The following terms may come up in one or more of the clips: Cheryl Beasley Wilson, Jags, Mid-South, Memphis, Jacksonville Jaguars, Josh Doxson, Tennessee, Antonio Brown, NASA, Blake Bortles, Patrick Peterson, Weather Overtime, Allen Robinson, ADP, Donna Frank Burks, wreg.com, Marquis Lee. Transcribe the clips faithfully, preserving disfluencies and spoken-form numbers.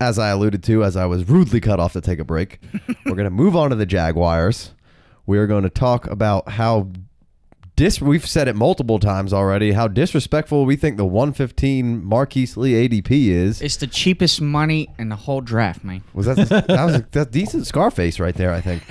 as I alluded to, as I was rudely cut off to take a break, we're going to move on to the Jaguars. We are going to talk about how dis we've said it multiple times already, how disrespectful we think the one fifteen Marquis Lee A D P is. It's the cheapest money in the whole draft, man. Was that the, that was a, that decent Scarface right there, I think.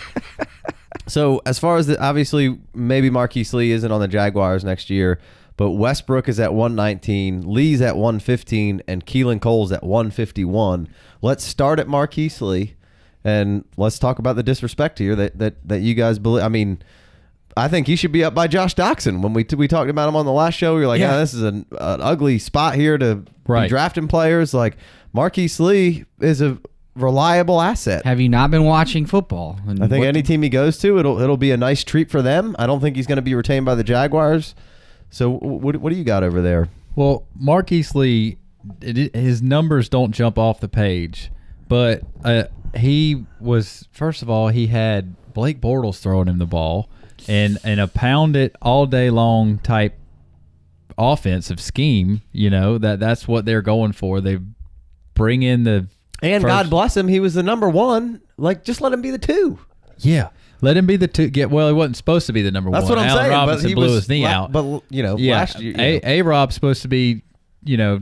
So as far as the, obviously maybe Marquis Lee isn't on the Jaguars next year, but Westbrook is at one nineteen, Lee's at one fifteen, and Keelan Cole's at one fifty-one. Let's start at Marquis Lee, and let's talk about the disrespect here that that that you guys believe. I mean, I think he should be up by Josh Doxson. When we we talked about him on the last show, we were like, yeah, oh, this is an, an ugly spot here to right. be drafting players. Like Marquis Lee is a reliable asset. Have you not been watching football? And I think any team he goes to, it'll it'll be a nice treat for them. I don't think he's going to be retained by the Jaguars. So what what do you got over there? Well, Marquis Lee, it, his numbers don't jump off the page, but uh, he was first of all he had Blake Bortles throwing him the ball, and and a pound it all day long type offensive scheme. You know that that's what they're going for. They bring in the and first, God bless him, he was the number one. Like just let him be the two. Yeah. Let him be the two. Get well. He wasn't supposed to be the number That's one. That's what I'm Allen saying. Allen Robinson blew was, his knee out. But you know, yeah, last year, you know. A, a Rob's supposed to be, you know,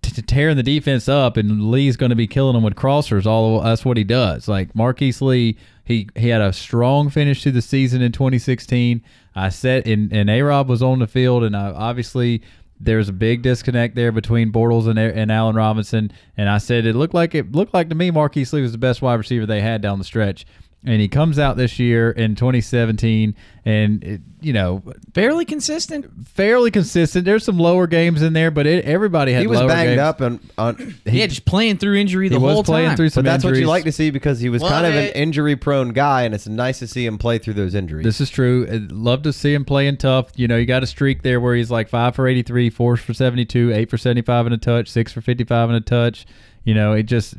t -t tearing the defense up, and Lee's going to be killing them with crossers. All that's what he does. Like Marquis Lee, he he had a strong finish to the season in twenty sixteen. I said, and and A Rob was on the field, and I, obviously there's a big disconnect there between Bortles and and Allen Robinson. And I said it looked like it looked like to me Marquis Lee was the best wide receiver they had down the stretch. And he comes out this year in twenty seventeen, and it, you know, fairly consistent. Fairly consistent. There's some lower games in there, but it, everybody had. He was lower banged games. up and on, he, yeah, just playing through injury the he whole was playing time. Through some but that's injuries. What you like to see because he was Love kind of it. an injury-prone guy, and it's nice to see him play through those injuries. This is true. I'd love to see him playing tough. You know, you got a streak there where he's like five for eighty-three, four for seventy-two, eight for seventy-five and a touch, six for fifty-five and a touch. You know, it just.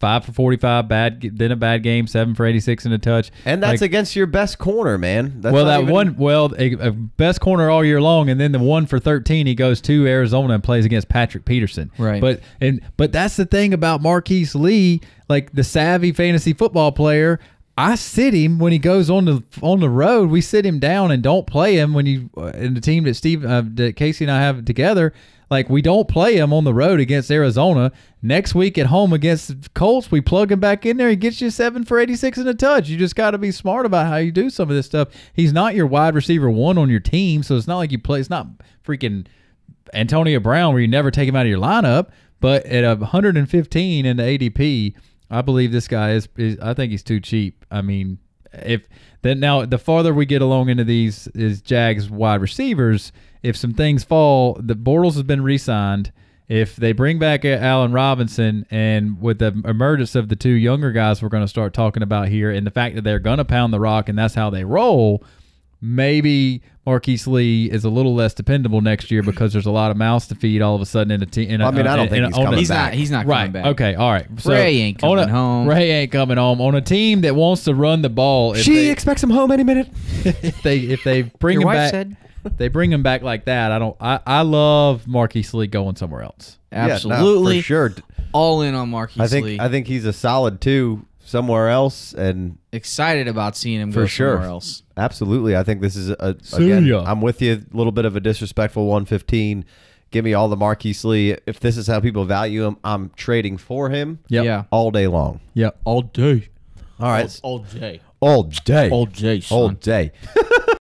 Five for forty-five, bad. Then a bad game. Seven for eighty-six and a touch. And that's like, against your best corner, man. That's well, that even... one. Well, a, a best corner all year long, and then the one for thirteen, he goes to Arizona and plays against Patrick Peterson. Right. But and but that's the thing about Marquis Lee, like the savvy fantasy football player. I sit him when he goes on the on the road. We sit him down and don't play him when you in the team that Steve, uh, that Casey and I have together. Like, we don't play him on the road against Arizona. Next week at home against the Colts, we plug him back in there. He gets you seven for eighty-six and a touch. You just got to be smart about how you do some of this stuff. He's not your wide receiver one on your team, so it's not like you play. It's not freaking Antonio Brown where you never take him out of your lineup. But at one fifteen in the A D P, I believe this guy is, is – I think he's too cheap. I mean, if then now the farther we get along into these is Jags wide receivers – if some things fall, the Bortles has been re-signed. If they bring back Allen Robinson, and with the emergence of the two younger guys we're going to start talking about here, and the fact that they're going to pound the rock and that's how they roll, maybe Marquis Lee is a little less dependable next year because there's a lot of mouths to feed all of a sudden in a team. I mean, I don't think he's coming back. He's not coming back. Okay, all right. So Ray ain't coming home. Ray ain't coming home. On a team that wants to run the ball. She expects him home any minute. If they, if they bring him back. Your wife said. They bring him back like that. I don't. I, I love Marquis Lee going somewhere else. Absolutely, yeah, no, for sure. All in on Marquis I think, Lee. I think he's a solid two somewhere else, and excited about seeing him for go sure. somewhere else. Absolutely, I think this is a. Again, I'm with you. A little bit of a disrespectful one fifteen. Give me all the Marquis Lee. If this is how people value him, I'm trading for him. Yep. Yeah, all day long. Yeah, all day. All right, all, all day. All day. All day. Son. All day.